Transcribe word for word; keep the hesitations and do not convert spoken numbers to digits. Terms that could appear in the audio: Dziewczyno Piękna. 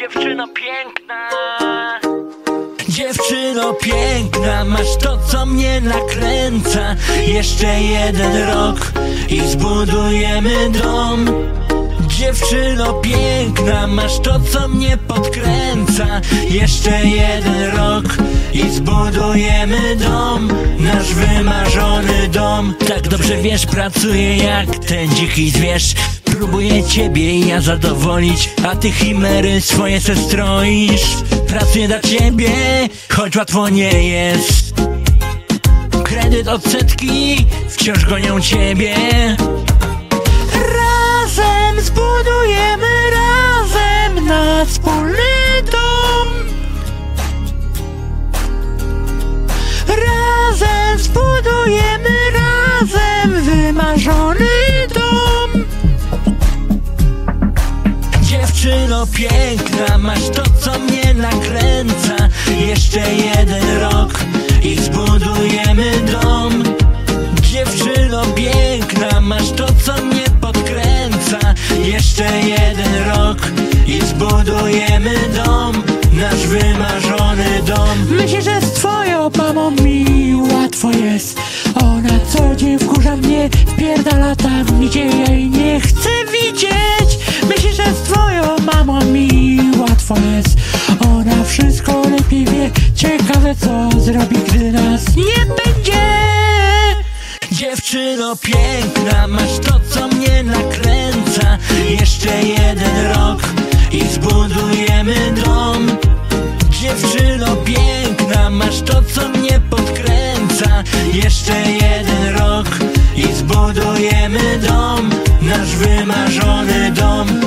Dziewczyno piękna, dziewczyno piękna, masz to, co mnie nakręca. Jeszcze jeden rok i zbudujemy dom. Dziewczyno piękna, masz to, co mnie podkręca. Jeszcze jeden rok i zbudujemy dom, nasz wymarzony dom. Tak dobrze wiesz, pracuję jak ten dziki zwierz. Próbuję ciebie i ja zadowolić, a ty chimery swoje se stroisz. Pracuję dla ciebie, choć łatwo nie jest. Kredyt, odsetki wciąż gonią ciebie. Razem zbudujemy, razem nasz wspólny dom. Razem zbudujemy, razem wymarzony dom. Dziewczyno piękna, masz to, co mnie nakręca. Jeszcze jeden rok i zbudujemy dom. Dziewczyno piękna, masz to, co mnie podkręca. Jeszcze jeden rok i zbudujemy dom, nasz wymarzony dom. Myślę, że z twoją mamą mi łatwo jest. Ona co dzień wkurza mnie, wpierdala tam, gdzie ja jej nie chcę widzieć. Myślę, że z twoją mamą mi łatwo jest. Ona wszystko lepiej wie, ciekawe co zrobi, gdy nas nie będzie. Dziewczyno piękna, masz to, co mnie nakręca. Jeszcze jeden rok i zbudujemy dom. Dziewczyno piękna, masz to, co mnie podkręca. Jeszcze jeden rok i zbudujemy dom, nasz wymarzony dom.